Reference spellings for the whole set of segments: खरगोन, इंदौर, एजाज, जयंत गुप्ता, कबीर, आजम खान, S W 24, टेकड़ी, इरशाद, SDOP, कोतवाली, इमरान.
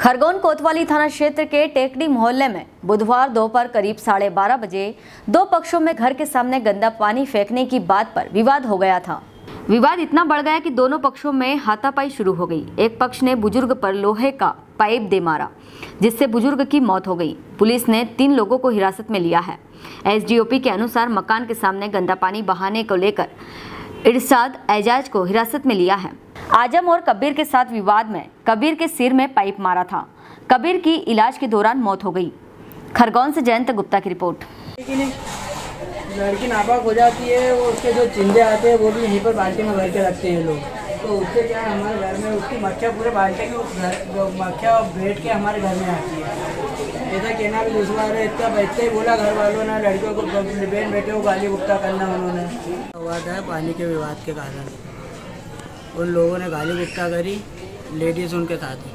खरगोन कोतवाली थाना क्षेत्र के टेकड़ी मोहल्ले में बुधवार दोपहर करीब 12:30 बजे दो पक्षों में घर के सामने गंदा पानी फेंकने की बात पर विवाद हो गया था। विवाद इतना बढ़ गया कि दोनों पक्षों में हाथापाई शुरू हो गई। एक पक्ष ने बुजुर्ग पर लोहे का पाइप दे मारा, जिससे बुजुर्ग की मौत हो गई। पुलिस ने 3 लोगों को हिरासत में लिया है। SDOP के अनुसार मकान के सामने गंदा पानी बहाने को लेकर इरशाद एजाज को हिरासत में लिया है। आजम और कबीर के साथ विवाद में कबीर के सिर में पाइप मारा था। कबीर की इलाज के दौरान मौत हो गई। खरगोन से जयंत गुप्ता की रिपोर्ट। लड़की नापाक हो जाती है और उसके जो चिंदे आते हैं वो भी यहीं पर बाल्टी में भर के रखते हैं लोग, तो उससे क्या है हमारे घर में उसकी मक्खियाँ पूरे बाल्टी में मक्खियाँ बैठ के हमारे घर में आती है। ऐसा कहना भी दूसरा है, इतना बैठते ही बोला घर वालों ने लड़कियों को बहन बेटे को गाली गुप्ता करना उन्होंने विवाद है पानी के विवाद के कारण उन लोगों ने गाली गुप्ता करी, लेडीज़ उनके साथ ही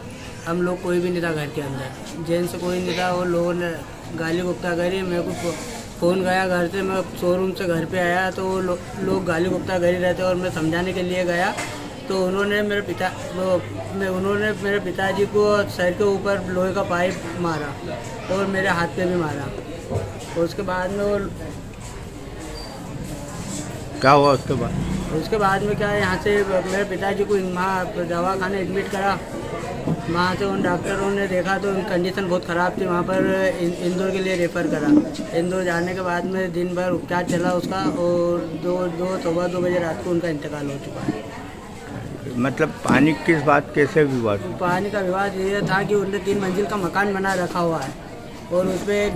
हम लोग कोई भी नहीं था घर के अंदर, जेंट्स कोई नहीं था। और लोगों ने गाली गुप्ता करी, मेरे को फ़ोन गया घर से, मैं शोरूम से घर पे आया तो लोग गाली गुप्ता करी रहते और मैं समझाने के लिए गया तो उन्होंने मेरे पिताजी को सर के ऊपर लोहे का पाइप मारा और मेरे हाथ पे भी मारा। और उसके बाद में वो क्या हुआ उसके बाद में क्या है, यहाँ से मेरे पिताजी को दवाखाना एडमिट करा। वहाँ से उन डॉक्टरों ने देखा तो उनकी कंडीशन बहुत ख़राब थी, वहाँ पर इंदौर के लिए रेफ़र करा। इंदौर जाने के बाद में दिन भर उपचार चला उसका और 2 बजे रात को उनका इंतकाल हो चुका है। मतलब पानी किस बात कैसे विवाद? पानी का विवाद ये था कि उनने 3 मंजिल का मकान बना रखा हुआ है और उसमें एक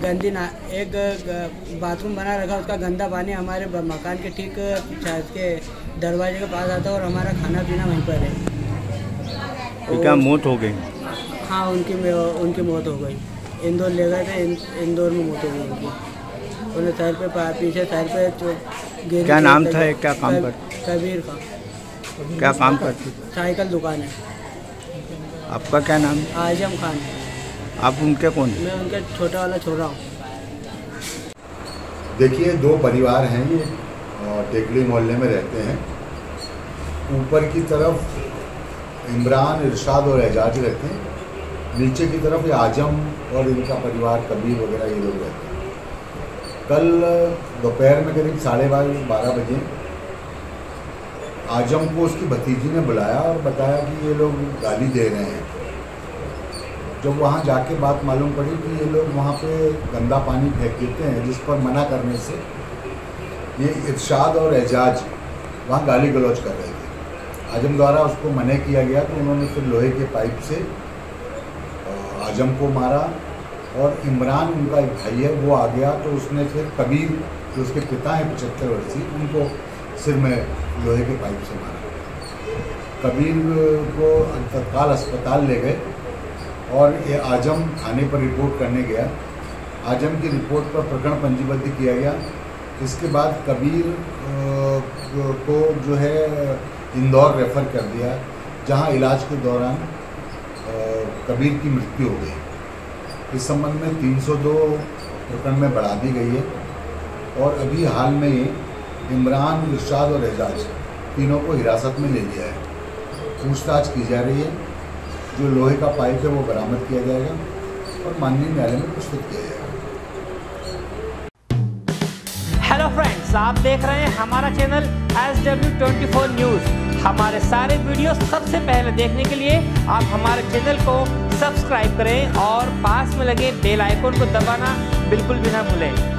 बाथरूम बना रखा, उसका गंदा पानी हमारे मकान के ठीक छत के दरवाजे के पास आता है और हमारा खाना पीना वहीं पर है। क्या मौत हो गई? हाँ, उनकी मौत हो गई। इंदौर ले गए थे, इंदौर में मौत हो गई उनकी। उन्हें सर पे पीछे सर पे। क्या नाम था? क्या काम कर? कबीर का। क्या काम करती? साइकिल दुकान है। आपका क्या नाम? आजम खान। आप उनके कौन? मैं उनके छोटा वाला छोरा हूँ। देखिए, 2 परिवार हैं, ये टेकड़ी मोहल्ले में रहते हैं। ऊपर की तरफ इमरान, इरशाद और एजाज रहते हैं। नीचे की तरफ ये आजम और इनका परिवार कबीर वगैरह ये लोग रहते हैं। कल दोपहर में करीब 12:30 बजे आजम को उसकी भतीजी ने बुलाया और बताया कि ये लोग गाली दे रहे हैं। जब वहाँ जाके बात मालूम पड़ी कि ये लोग वहाँ पे गंदा पानी फेंक देते हैं, जिस पर मना करने से ये इरशाद और एजाज वहाँ गाली गलौज कर रहे थे। आजम द्वारा उसको मना किया गया तो उन्होंने फिर लोहे के पाइप से आजम को मारा और इमरान उनका एक भाई है वो आ गया तो उसने फिर कबीर जो उसके पिता हैं 75 वर्षीय उनको सिर में लोहे के पाइप से मारा। कबीर को तत्काल अस्पताल ले गए और ये आजम थाने पर रिपोर्ट करने गया। आजम की रिपोर्ट पर प्रकरण पंजीबद्ध किया गया। इसके बाद कबीर को जो है इंदौर रेफ़र कर दिया, जहां इलाज के दौरान कबीर की मृत्यु हो गई। इस संबंध में 302 प्रकरण में बढ़ा दी गई है और अभी हाल में इमरान, इरशाद और एजाज तीनों को हिरासत में ले लिया है। पूछताछ की जा रही है, जो लोहे का पाइप है वो बरामद किया जाएगा और माननीय न्यायालय में प्रस्तुत किया जाएगा। हेलो फ्रेंड्स, आप देख रहे हैं हमारा चैनल S W 24 न्यूज। हमारे सारे वीडियो सबसे पहले देखने के लिए आप हमारे चैनल को सब्सक्राइब करें और पास में लगे बेल आइकन को दबाना बिल्कुल भी ना भूलें।